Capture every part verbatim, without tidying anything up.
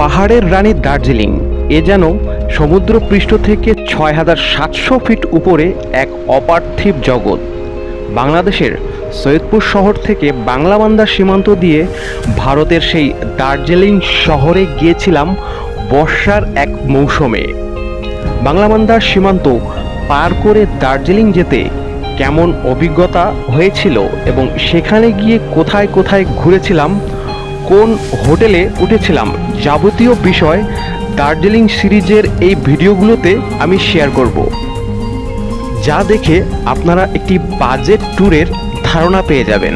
পাহাড়ের রানী দার্জিলিং এ যেন সমুদ্রপৃষ্ঠ থেকে ছয় হাজার সাতশো ফিট উপরে এক অপার্থিব জগৎ। বাংলাদেশের সৈয়দপুর শহর থেকে বাংলাবান্ধা সীমান্ত দিয়ে ভারতের সেই দার্জিলিং শহরে গিয়েছিলাম বর্ষার এক মৌসুমে। বাংলাবান্ধা সীমান্ত পার করে দার্জিলিং যেতে কেমন অভিজ্ঞতা হয়েছিল এবং সেখানে গিয়ে কোথায় কোথায় ঘুরেছিলাম, কোন হোটেলে উঠেছিলাম, যাবতীয় বিষয় দার্জিলিং সিরিজের এই ভিডিওগুলোতে আমি শেয়ার করব, যা দেখে আপনারা একটি বাজেট ট্যুরের ধারণা পেয়ে যাবেন।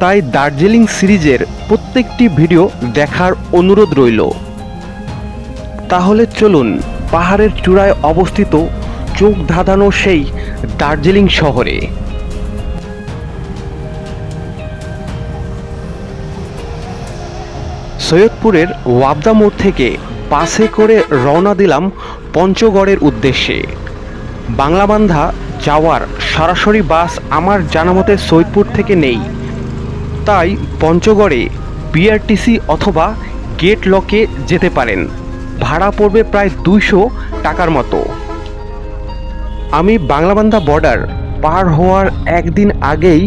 তাই দার্জিলিং সিরিজের প্রত্যেকটি ভিডিও দেখার অনুরোধ রইল। তাহলে চলুন পাহাড়ের চূড়ায় অবস্থিত চোখ ধাঁধানো সেই দার্জিলিং শহরে। সৈয়দপুরের ওয়াবদা মোড় থেকে বাসে করে রওনা দিলাম পঞ্চগড়ের উদ্দেশ্যে। বাংলাবান্ধা যাওয়ার সরাসরি বাস আমার জানামতে সৈয়দপুর থেকে নেই, তাই পঞ্চগড়ে বিআরটিসি অথবা গেট লকে যেতে পারেন। ভাড়া পড়বে প্রায় দুইশো টাকার মতো। আমি বাংলাবান্ধা বর্ডার পার হওয়ার একদিন আগেই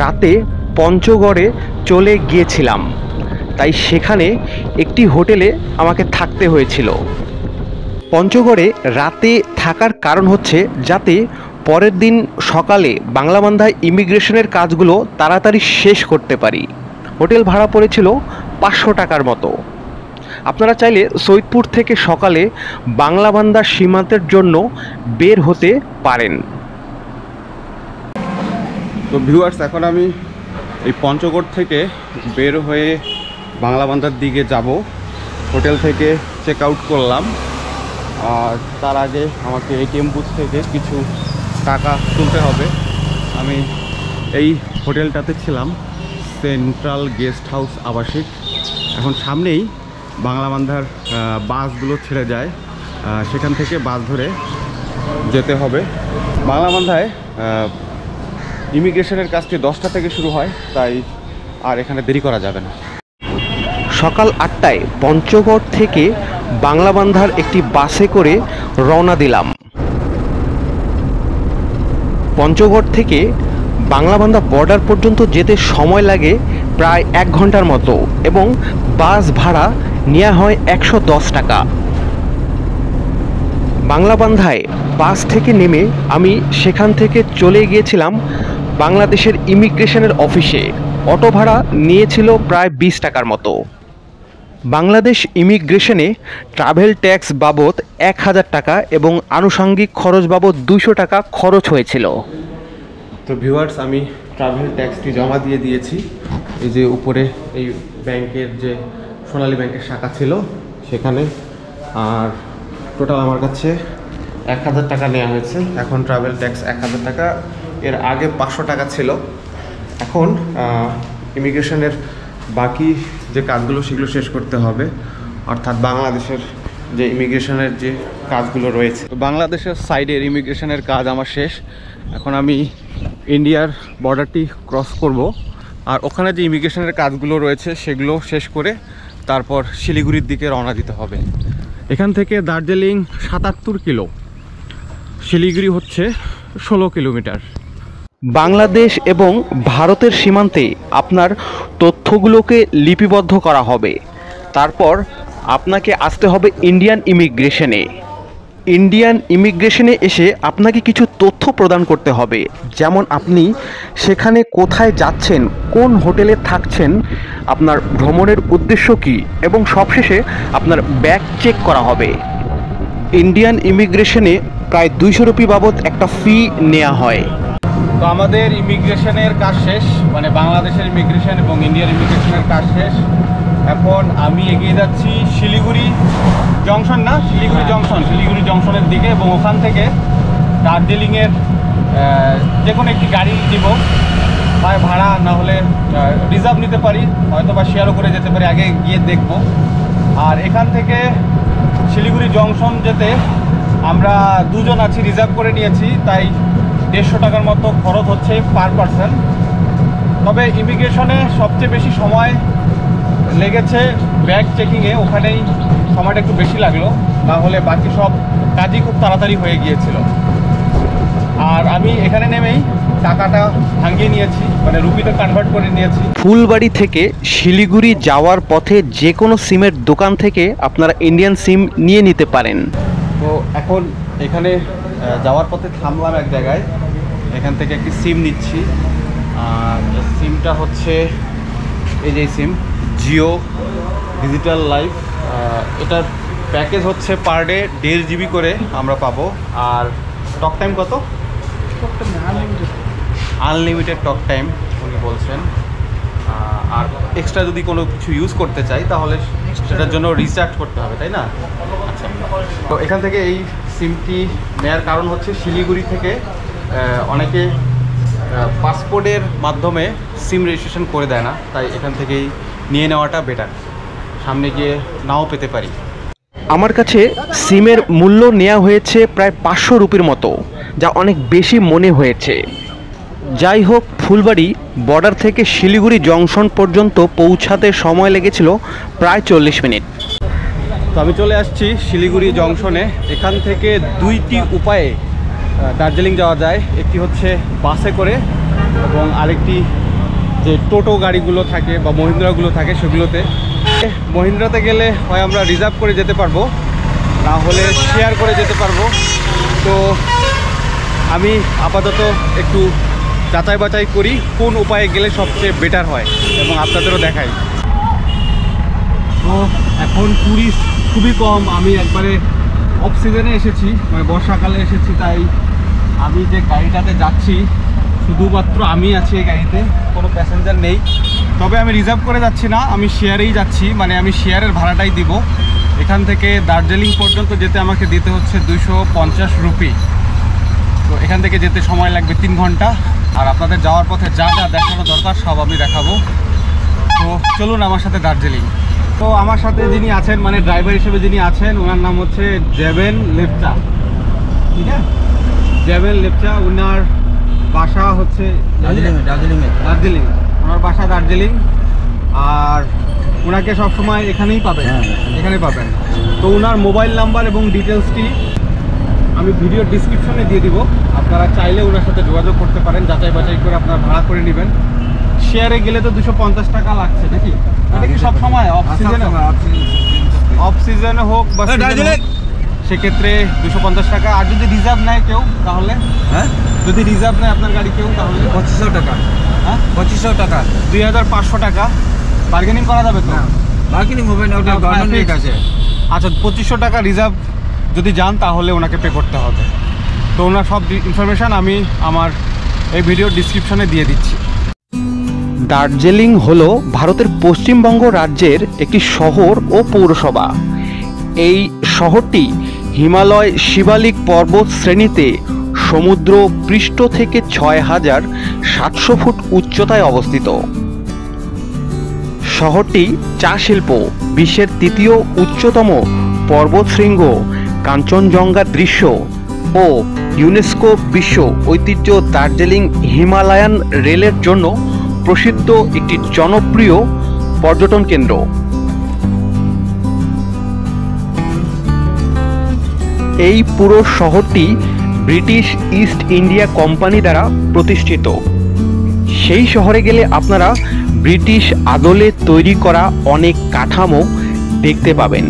রাতে পঞ্চগড়ে চলে গিয়েছিলাম, তাই সেখানে একটি হোটেলে আমাকে থাকতে হয়েছিল। পঞ্চগড়ে রাতে থাকার কারণ হচ্ছে যাতে পরের দিন সকালে বাংলাবান্ধায় ইমিগ্রেশনের কাজগুলো তাড়াতাড়ি শেষ করতে পারি। হোটেল ভাড়া পড়েছিল পাঁচশো টাকার মতো। আপনারা চাইলে সৈয়দপুর থেকে সকালে বাংলাবান্ধা সীমান্তের জন্য বের হতে পারেন। তো ভিউয়ার্স, এখন আমি এই পঞ্চগড় থেকে বের হয়ে বাংলাবান্ধার দিকে যাব। হোটেল থেকে চেক আউট করলাম, আর তার আগে আমাকে এটিএম বুথ থেকে কিছু টাকা তুলতে হবে। আমি এই হোটেলটাতে ছিলাম, সেন্ট্রাল গেস্ট হাউস আবাসিক। এখন সামনেই বাংলাবান্ধার বাসগুলো ছেড়ে যায়, সেখান থেকে বাস ধরে যেতে হবে। বাংলাবান্ধায় ইমিগ্রেশনের কাজটি দশটা থেকে শুরু হয়, তাই আর এখানে দেরি করা যাবে না। সকাল আটটায় পঞ্চগড় থেকে বাংলাবান্ধার একটি বাসে করে রওনা দিলাম। পঞ্চগড় থেকে বাংলাবান্ধা বর্ডার পর্যন্ত যেতে সময় লাগে প্রায় এক ঘন্টার মতো এবং বাস ভাড়া নেওয়া হয় একশো দশ টাকা। বাংলাবান্ধায় বাস থেকে নেমে আমি সেখান থেকে চলে গিয়েছিলাম বাংলাদেশের ইমিগ্রেশনের অফিসে। অটো ভাড়া নিয়েছিল প্রায় বিশ টাকার মতো। বাংলাদেশ ইমিগ্রেশনে ট্রাভেল ট্যাক্স বাবদ এক হাজার টাকা এবং আনুষঙ্গিক খরচ বাবদ দুশো টাকা খরচ হয়েছিল। তো ভিউয়ার্স, আমি ট্রাভেল ট্যাক্সটি জমা দিয়ে দিয়েছি। এই যে উপরে এই ব্যাংকের যে সোনালী ব্যাংকের শাখা ছিল সেখানে, আর টোটাল আমার কাছে এক হাজার টাকা নেওয়া হয়েছে। এখন ট্রাভেল ট্যাক্স এক হাজার টাকা, এর আগে পাঁচশো টাকা ছিল। এখন ইমিগ্রেশনের বাকি যে কাজগুলো সেগুলো শেষ করতে হবে, অর্থাৎ বাংলাদেশের যে ইমিগ্রেশনের যে কাজগুলো রয়েছে। বাংলাদেশের সাইডের ইমিগ্রেশনের কাজ আমার শেষ। এখন আমি ইন্ডিয়ার বর্ডারটি ক্রস করব, আর ওখানে যে ইমিগ্রেশনের কাজগুলো রয়েছে সেগুলো শেষ করে তারপর শিলিগুড়ির দিকে রওনা দিতে হবে। এখান থেকে দার্জিলিং সাতাত্তর কিলো, শিলিগুড়ি হচ্ছে ষোলো কিলোমিটার। বাংলাদেশ এবং ভারতের সীমান্তে আপনার তথ্যগুলোকে লিপিবদ্ধ করা হবে, তারপর আপনাকে আসতে হবে ইন্ডিয়ান ইমিগ্রেশনে। ইন্ডিয়ান ইমিগ্রেশনে এসে আপনাকে কিছু তথ্য প্রদান করতে হবে, যেমন আপনি সেখানে কোথায় যাচ্ছেন, কোন হোটেলে থাকছেন, আপনার ভ্রমণের উদ্দেশ্য কী, এবং সবশেষে আপনার ব্যাগ চেক করা হবে। ইন্ডিয়ান ইমিগ্রেশনে প্রায় দুইশো রুপি বাবদ একটা ফি নেওয়া হয়। তো আমাদের ইমিগ্রেশনের কাজ শেষ, মানে বাংলাদেশের ইমিগ্রেশন এবং ইন্ডিয়ার ইমিগ্রেশনের কাজ শেষ। এখন আমি এগিয়ে যাচ্ছি শিলিগুড়ি জংশন, না শিলিগুড়ি জংশন, শিলিগুড়ি জংশনের দিকে, এবং ওখান থেকে দার্জিলিংয়ের যে কোনো একটি গাড়ি দিব, হয় ভাড়া না হলে রিজার্ভ নিতে পারি, হয়তো বা শেয়ারও করে যেতে পারি, আগে গিয়ে দেখব। আর এখান থেকে শিলিগুড়ি জংশন যেতে আমরা দুজন আছি, রিজার্ভ করে নিয়েছি, তাই দেড়শো টাকার মতো খরচ হচ্ছে পার পারসন। তবে ইমিগ্রেশনে সবচেয়ে বেশি সময় लेगেছে ব্যাগ চেকিংয়ে ওখানেই সময়টা একটু বেশি লাগলো, তাহলে বাকি সব কাজই খুব তাড়াতাড়ি হয়ে গিয়েছিল। আর আমি এখানে নেমেই টাকাটা ভাঙিয়ে নিয়েছি, মানে রুপিতে কনভার্ট করে নিয়েছি। ফুলবাড়ি থেকে শিলিগুড়ি যাওয়ার পথে যে কোনো সিমের দোকান থেকে আপনারা ইন্ডিয়ান সিম নিয়ে নিতে পারেন। তো এখন এখানে যাওয়ার পথে থামলাম এক জায়গায়, এখান থেকে একটি সিম নিচ্ছি। আর সিমটা হচ্ছে এই যে সিম জিও ডিজিটাল লাইফ, এটার প্যাকেজ হচ্ছে পার ডে দেড় জিবি করে আমরা পাবো। আর টক টাইম কত? আনলিমিটেড টক টাইম উনি বলছেন। আর এক্সট্রা যদি কোনো কিছু ইউজ করতে চাই তাহলে সেটার জন্য রিচার্জ করতে হবে, তাই না? আচ্ছা, তো এখান থেকে এই সিমটি নেওয়ার কারণ হচ্ছে শিলিগুড়ি থেকে অনেকে পাসপোর্টের মাধ্যমে সিম রেজিস্ট্রেশন করে দেয় না, তাই এখান থেকেই নিয়ে নেওয়াটা বেটার, সামনে গিয়ে নাও পেতে পারি। আমার কাছে সিমের মূল্য নেওয়া হয়েছে প্রায় পাঁচশো রুপির মতো, যা অনেক বেশি মনে হয়েছে। যাই হোক, ফুলবাড়ি বর্ডার থেকে শিলিগুড়ি জংশন পর্যন্ত পৌঁছাতে সময় লেগেছিল প্রায় চল্লিশ মিনিট। তো আমি চলে আসছি শিলিগুড়ি জংশনে। এখান থেকে দুইটি উপায়ে দার্জিলিং যাওয়া যায়, একটি হচ্ছে বাসে করে এবং আরেকটি যে টোটো গাড়িগুলো থাকে বা মহিন্দ্রাগুলো থাকে সেগুলোতে। মহিন্দ্রাতে গেলে হয় আমরা রিজার্ভ করে যেতে পারবো, না হলে শেয়ার করে যেতে পারবো। তো আমি আপাতত একটু যাচাই বাছাই করি কোন উপায়ে গেলে সবচেয়ে বেটার হয় এবং আপনাদেরও দেখাই। তো এখন টুরিস্ট খুবই কম, আমি একবারে অফ সিজনে এসেছি, মানে বর্ষাকালে এসেছি, তাই আমি যে গাড়িটাতে যাচ্ছি শুধুমাত্র আমি আছি এই গাড়িতে, কোনো প্যাসেঞ্জার নেই। তবে আমি রিজার্ভ করে যাচ্ছি না, আমি শেয়ারেই যাচ্ছি, মানে আমি শেয়ারের ভাড়াটাই দিব। এখান থেকে দার্জিলিং পর্যন্ত যেতে আমাকে দিতে হচ্ছে দুশো পঞ্চাশ রুপি। তো এখান থেকে যেতে সময় লাগবে তিন ঘন্টা। আর আপনাদের যাওয়ার পথে যা যা দেখানো দরকার সব আমি দেখাবো। তো চলুন আমার সাথে দার্জিলিং। তো আমার সাথে যিনি আছেন, মানে ড্রাইভার হিসেবে যিনি আছেন, ওনার নাম হচ্ছে jeven Lepcha, ঠিক আছে? jeven Lepcha, ওনার বাসা হচ্ছে দার্জিলিং দার্জিলিং, ওনার বাসা দার্জিলিং। আর ওনাকে সবসময় এখানেই পাবেন এখানেই পাবেন তো ওনার মোবাইল নাম্বার এবং ডিটেলসটি আমি ভিডিও ডিসক্রিপশনে দিয়ে দিব, আপনারা চাইলে ওনার সাথে যোগাযোগ করতে পারেন, যাচাই বাছাই করে আপনারা ভাড়া করে নেবেন। শেয়ারে গেলে তো দুশো পঞ্চাশ টাকা লাগছে নাকি? এটা কি সব সময় অফ সিজনে অফ সিজনে হোক বা সেক্ষেত্রে দুশো পঞ্চাশ টাকা। আর যদি রিজার্ভ নেয় কেউ তাহলে? হ্যাঁ, যদি রিজার্ভ নেয় আপনার গাড়ি কেউ তাহলে পঁচিশশো টাকা। হ্যাঁ, পঁচিশশো টাকা দুই হাজার পাঁচশো টাকা বার্গেনিং করা যাবে তো? বার্গেনিং হবে না, ওটা গভর্নমেন্টের কাছে। আচ্ছা, পঁচিশশো টাকা রিজার্ভ যদি যান তাহলে ওনাকে পে করতে হবে। তো ওনার সব ইনফরমেশান আমি আমার এই ভিডিও ডিসক্রিপশনে দিয়ে দিচ্ছি। দার্জিলিং হলো ভারতের পশ্চিমবঙ্গ রাজ্যের একটি শহর ও পৌরসভা। এই শহরটি হিমালয় শিবালিক পর্বত শ্রেণীতে সমুদ্র পৃষ্ঠ থেকে ছয় হাজার সাতশো ফুট উচ্চতায় অবস্থিত। শহরটি চা শিল্প, বিশ্বের তৃতীয় উচ্চতম পর্বতশৃঙ্গ কাঞ্চনজঙ্ঘার দৃশ্য ও ইউনেস্কো বিশ্ব ঐতিহ্য দার্জিলিং হিমালয়ান রেলের জন্য প্রসিদ্ধ একটি জনপ্রিয় পর্যটন কেন্দ্র। এই পুরো শহরটি ব্রিটিশ ইস্ট ইন্ডিয়া কোম্পানি দ্বারা প্রতিষ্ঠিত। সেই শহরে গেলে আপনারা ব্রিটিশ আদলে তৈরি করা অনেক কাঠামো দেখতে পাবেন।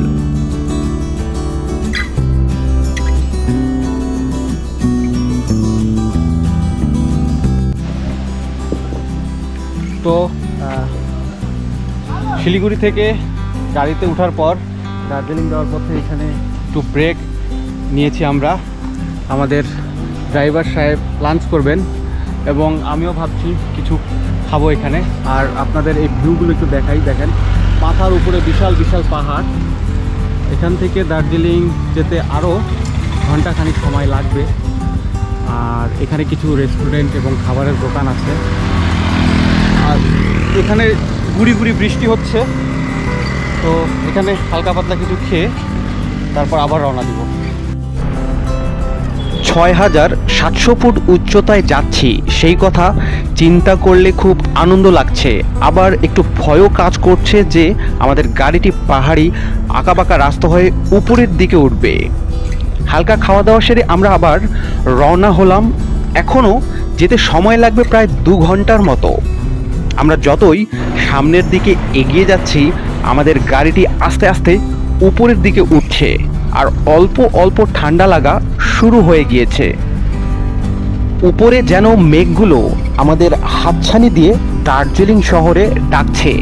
তো শিলিগুড়ি থেকে গাড়িতে ওঠার পর দার্জিলিং যাওয়ার পথে এখানে একটু ব্রেক নিয়েছি আমরা। আমাদের ড্রাইভার সাহেব লাঞ্চ করবেন এবং আমিও ভাবছি কিছু খাবো এখানে। আর আপনাদের এই ভিউগুলো একটু দেখাই। দেখেন, মাথার উপরে বিশাল বিশাল পাহাড়। এখান থেকে দার্জিলিং যেতে আরও ঘন্টাখানিক সময় লাগবে। আর এখানে কিছু রেস্টুরেন্ট এবং খাবারের দোকান আছে। আর এখানে গুড়ি গুড়ি বৃষ্টি হচ্ছে, তো এখানে হালকা পাতলা কিছু খেয়ে তারপর আবার রওনা দিব। ছয় হাজার সাতশো ফুট উচ্চতায় যাচ্ছি সেই কথা চিন্তা করলে খুব আনন্দ লাগছে, আবার একটু ভয়ও কাজ করছে যে আমাদের গাড়িটি পাহাড়ি আঁকাবাঁকা রাস্তা হয়ে উপরের দিকে উঠবে। হালকা খাওয়া দাওয়া সেরে আমরা আবার রওনা হলাম। এখনও যেতে সময় লাগবে প্রায় দু ঘন্টার মতো। আমরা যতই সামনের দিকে এগিয়ে যাচ্ছি আমাদের গাড়িটি আস্তে আস্তে উপরের দিকে উঠছে আর অল্প অল্প ঠান্ডা লাগা শুরু হয়ে গিয়েছে। উপরে যেন মেঘগুলো আমাদের হাতছানি দিয়ে দার্জিলিং শহরে ডাকছে।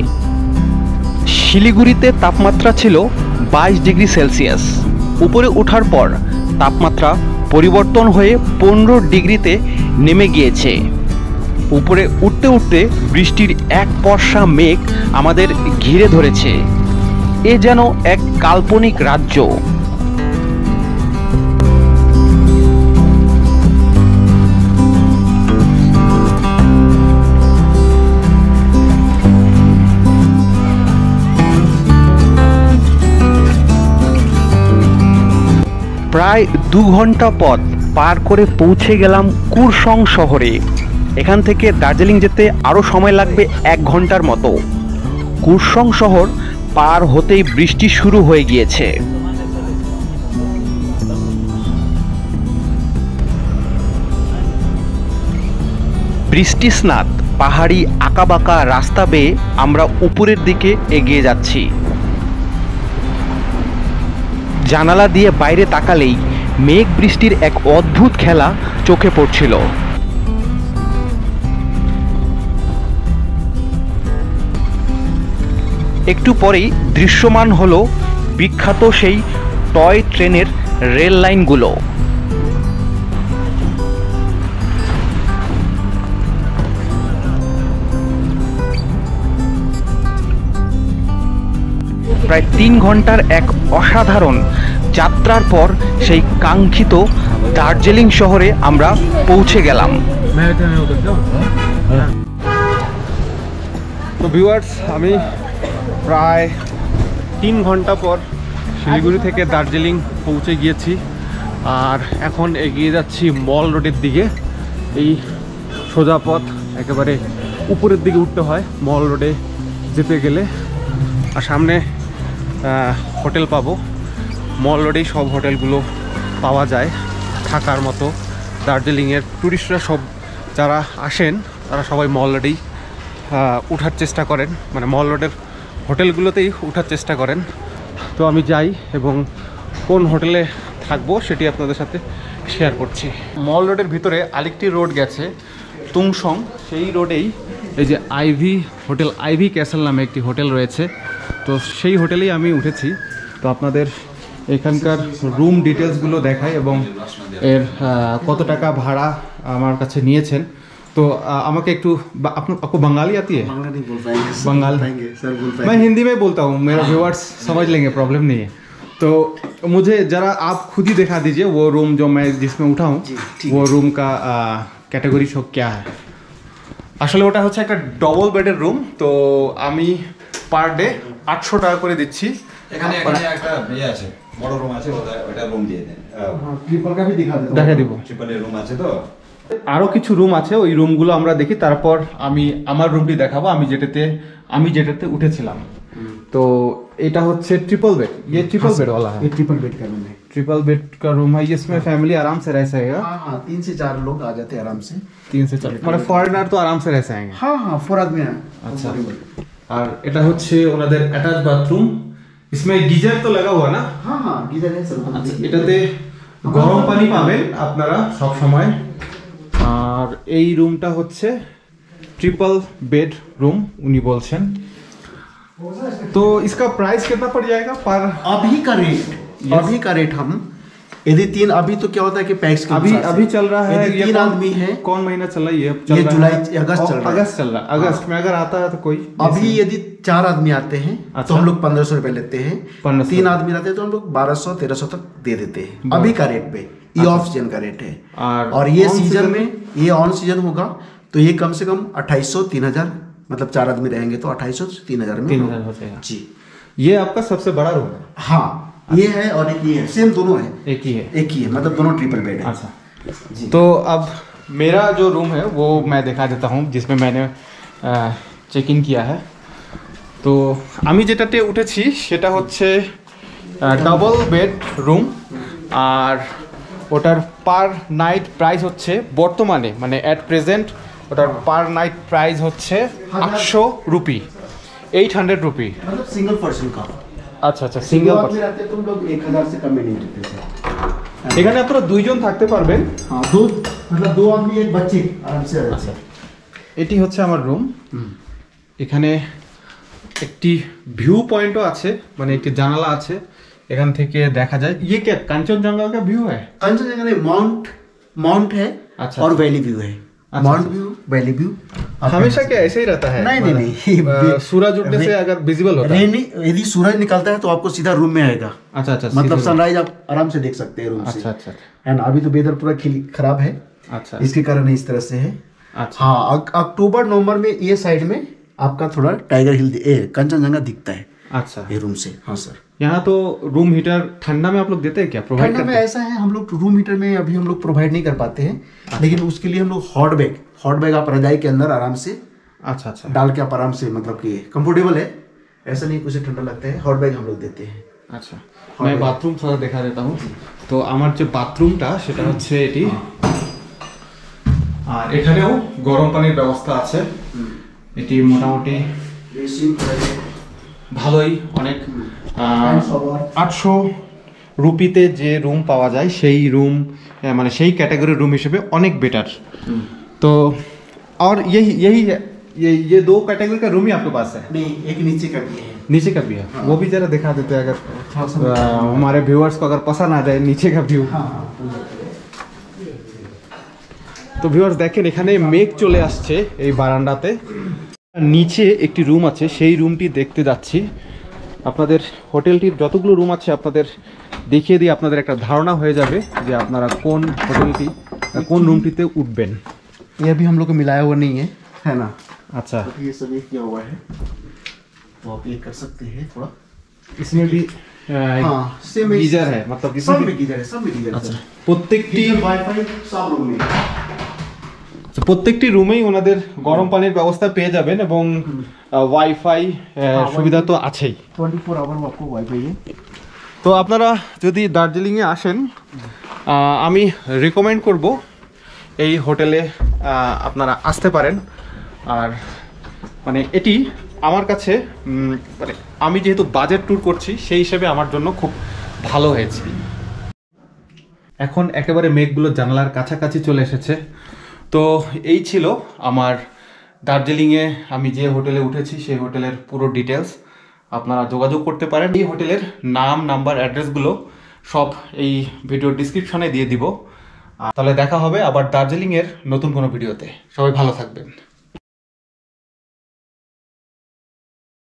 শিলিগুড়িতে তাপমাত্রা ছিল বাইশ ডিগ্রি সেলসিয়াস, উপরে ওঠার পর তাপমাত্রা পরিবর্তন হয়ে পনেরো ডিগ্রিতে নেমে গিয়েছে। উপরে উঠতে উঠতে বৃষ্টির এক বর্ষা মেঘ আমাদের ঘিরে ধরেছে। এ যেন এক কাল্পনিক রাজ্য। প্রায় দু ঘন্টা পথ পার করে পৌঁছে গেলাম কুরসং শহরে। এখান থেকে দার্জিলিং যেতে আরও সময় লাগবে এক ঘন্টার মতো। কুরসং শহর পার হতেই বৃষ্টি শুরু হয়ে গিয়েছে। বৃষ্টিস্নাত পাহাড়ি আঁকাবাঁকা রাস্তা বেয়ে আমরা উপরের দিকে এগিয়ে যাচ্ছি। জানালা দিয়ে বাইরে তাকালেই মেঘ বৃষ্টির এক অদ্ভুত খেলা চোখে পড়ছিল। একটু পরেই দৃশ্যমান হলো বিখ্যাত সেই টয় ট্রেনের রেল লাইনগুলো। প্রায় তিন ঘন্টার এক অসাধারণ যাত্রার পর সেই কাঙ্ক্ষিত দার্জিলিং শহরে আমরা পৌঁছে গেলাম। তো ভিউয়ার্স, আমি প্রায় তিন ঘন্টা পর শিলিগুড়ি থেকে দার্জিলিং পৌঁছে গিয়েছি আর এখন এগিয়ে যাচ্ছি মল রোডের দিকে। এই সোজা পথ একেবারে উপরের দিকে উঠতে হয় মল রোডে যেতে গেলে, আর সামনে হোটেল পাবো। মল রোডেই সব হোটেলগুলো পাওয়া যায় থাকার মতো। দার্জিলিংয়ের ট্যুরিস্টরা সব যারা আসেন তারা সবাই মল রোডেই উঠার চেষ্টা করেন, মানে মল রোডের হোটেলগুলোতেই উঠার চেষ্টা করেন। তো আমি যাই এবং কোন হোটেলে থাকবো সেটি আপনাদের সাথে শেয়ার করছি। মল রোডের ভিতরে আরেকটি রোড গেছে তুংসং, সেই রোডেই এই যে আইভি হোটেল, আইভি ক্যাসেল নামে একটি হোটেল রয়েছে। তো সেই হোটেলেই আমি উঠেছি। তো আপনাদের এখানকার রুম ডিটেলসগুলো দেখাই এবং এর কত টাকা ভাড়া আমার কাছে নিয়েছেন। तो আমাকে একটু আপনি आपको बंगाली आती है? बंगाली बोल पाएंगे बंगाल पाएंगे सर बोल पाएंगे। मैं हिंदी में बोलता हूँ, मेरा व्यूअर्स समझ लेंगे, प्रॉब्लम नहीं है। तो मुझे ज़रा आप खुद ही दिखा दीजिए वो रूम जो मैं जिसमें उठा हूँ, वो रूम का कैटेगरी शो क्या है। আসলে ওটা হচ্ছে একটা ডবল বেডের রুম। তো আমি পার ডে আটশো টাকা করে দিচ্ছি। এখানে এখানে একটা ইয়ে আছে, বড় রুম আছে, ওটা ওটা রুম দিয়ে দেন। ট্রিপল কাপি দেখা দেব দেখা দেব ট্রিপল রুম আছে। তো আরও কিছু রুম আছে, ওই রুমগুলো আমরা দেখি, তারপর আমি আমার রুমটি দেখাবো, আমি যেটাতে আমি যেটাতে উঠেছিলাম। তো এটা হচ্ছে ট্রিপল বেড, ये ट्रिपल बेड वाला है, ये ट्रिपल बेड का रूम है, ट्रिपल बेड का रूम है। इसमें फैमिली आराम से रह सकेगा। हाँ हाँ, तीन से चार लोग आ जाते हैं आराम से, तीन से चार मतलब फॉरेनर तो आराम से रह सकेंगे। हाँ हाँ, फोर आदमी। अच्छा, और এটা হচ্ছে ওনাদের অ্যাটাচড বাথরুম। इसमें গিজার তো লাগা हुआ ना? हाँ हाँ, গিজার है सब। अच्छा, এটাতে গরম পানি পাবেন আপনারা সব সময়। আর এই রুমটা হচ্ছে ট্রিপল বেড রুম উনি বলছেন। তো इसका प्राइस कितना पड़ जाएगा पर अभी का रेट? yes. अभी का रेट हम यदि तीन, अभी तो क्या होता है कि पैक्स के अभी अभी चल रहा है, ये तीन आदमी है। कौन महीना चला ये? चल ये जुलाई अगस्त चल रहा है, अगस्त चल रहा है। अगस्त में अगर आता है तो कोई, अभी यदि चार आदमी आते हैं तो हम लोग पंद्रह सौ रुपए लेते हैं, तीन आदमी रहते हैं तो हम लोग बारह सौ तेरह सौ तक दे देते हैं अभी का रेट पे। ये ऑफ सीजन का रेट है और, और ये सीजन में, ये ऑन सीजन होगा तो ये कम से कम अट्ठाईस सौ तीन हज़ार, मतलब चार आदमी रहेंगे तो अट्ठाईस सौ तीन हज़ार में हो जाएगा जी। ये आपका सबसे बड़ा रूम है? हाँ, ये है और एक ये है, सेम दोनों है, एक ही है एक ही है मतलब दोनों ट्रिपल बेड है। अच्छा, तो अब मेरा जो रूम है वो मैं दिखा देता हूँ जिसमें मैंने चेक इन किया है। तो आमी जेटाते उठेছি সেটা হচ্ছে ডাবল বেড রুম আর ওটার পার নাইট প্রাইস হচ্ছে বর্তমানে মানে অ্যাট প্রেজেন্ট ওটার পার নাইট প্রাইস হচ্ছে आठ सौ রুপি आठ सौ রুপি मतलब सिंगल पर्सन का। अच्छा अच्छा सिंगल पर्सन रहते तुम लोग एक हज़ार से कम में नहीं रहते सर। এখানে আপনারা দুইজন থাকতে পারবেন। हां दो मतलब दो आदमी एक बच्चे आराम से रहते। अच्छा এটি হচ্ছে আমার রুম। এখানে একটি ভিউ পয়েন্টও আছে মানে একটি জানালা আছে এখান থেকে দেখা যায়। ये क्या कंचनजंगा का व्यू है? कंचनजंगा नहीं माउंट माउंट है। अच्छा और वैली व्यू है। माउंट व्यू वैली व्यू हमेशा क्या ऐसे ही रहता है? नहीं नहीं नहीं सूरज उठने से अगर विजिबल होता है नहीं यदि सूरज निकलता है तो आपको सीधा रूम में आएगा। अच्छा अच्छा मतलब सनराइज आप आराम से देख सकते हैं रूम से। अच्छा अच्छा एंड अभी तो वेदर पूरा खराब है। अच्छा इसके कारण इस तरह से है। अच्छा हाँ अक्टूबर नवंबर में ये साइड में आपका थोड़ा टाइगर हिल ए कंचनजंगा दिखता है। अच्छा ये रूम से। हाँ सर यहाँ तो रूम हीटर ठंडा में आप लोग देते हैं क्या? प्रोवाइड ठंडा में ऐसा है हम लोग रूम हीटर में अभी हम लोग प्रोवाइड नहीं कर पाते हैं। अच्छा। लेकिन उसके लिए हम लोग हॉट बैग हॉट बैग आप रजाई के अंदर आराम से अच्छा अच्छा डाल के आप आराम से मतलब कि कम्फर्टेबल है ऐसा नहीं कुछ ठंडा लगता है हॉट बैग हम लोग देते हैं। अच्छा मैं बाथरूम थोड़ा दिखा देता हूँ। तो हमारे जो बाथरूमटा সেটা হচ্ছে এটি আর এখানেও গরম পানির ব্যবস্থা আছে। এটি মোটামুটি ভালোই অনেক আটশো রুপিতে যে রুম পাওয়া যায় সেই রুম মানে সেই ক্যাটাগরির রুম হিসেবে অনেক বেটার। तो और यही यही ये ये दो कैटेगरी का रूम ही आपके पास है? नहीं एक नीचे का भी है। नीचे का भी है। हाँ। वो भी जरा दिखा देते हैं अगर हमारे व्यूअर्स को अगर पसंद आ जाए नीचे का व्यू। हाँ। তো ভিউয়ার্স দেখেন এখানে মেঘ চলে আসছে এই বারান্দাতে। নিচে একটি রুম আছে সেই রুমটি দেখতে যাচ্ছি। আপনাদের হোটেলটির যতগুলো রুম আছে আপনাদের দেখিয়ে দিয়ে আপনাদের একটা ধারণা হয়ে যাবে যে আপনারা কোন হোটেলটি কোন রুমটিতে উঠবেন। ये भी हम लोग को मिलाया हुआ नहीं है है ना। अच्छा तो ये सब किया हुआ है तो आप ये कर सकते हैं थोड़ा इसमें भी। हाँ सेम गीजर है मतलब कि सब में गीजर है सब में गीजर। अच्छा প্রত্যেকটি वाईफाई সব রুম में প্রত্যেকটি রুমেই ওনাদের গরম পানির ব্যবস্থা পেয়ে যাবেন এবং ওয়াইফাই সুবিধা তো আছেই चौबीस আওয়ার आपको वाईफाई। তো আপনারা যদি দার্জিলিং এ আসেন আমি রেকমেন্ড করব এই হোটেলে আপনারা আসতে পারেন। আর মানে এটি আমার কাছে মানে আমি যেহেতু বাজেট ট্যুর করছি সেই হিসেবে আমার জন্য খুব ভালো হয়েছে। এখন একেবারে মেঘগুলো জানালার কাছাকাছি চলে এসেছে। তো এই ছিল আমার দার্জিলিংয়ে আমি যে হোটেলে উঠেছি সেই হোটেলের পুরো ডিটেলস। আপনারা যোগাযোগ করতে পারেন। এই হোটেলের নাম নাম্বার অ্যাড্রেসগুলো সব এই ভিডিও ডিসক্রিপশনে দিয়ে দিব। তাহলে দেখা হবে আবার দার্জিলিংয়ের নতুন কোনো ভিডিওতে। সবাই ভালো থাকবেন।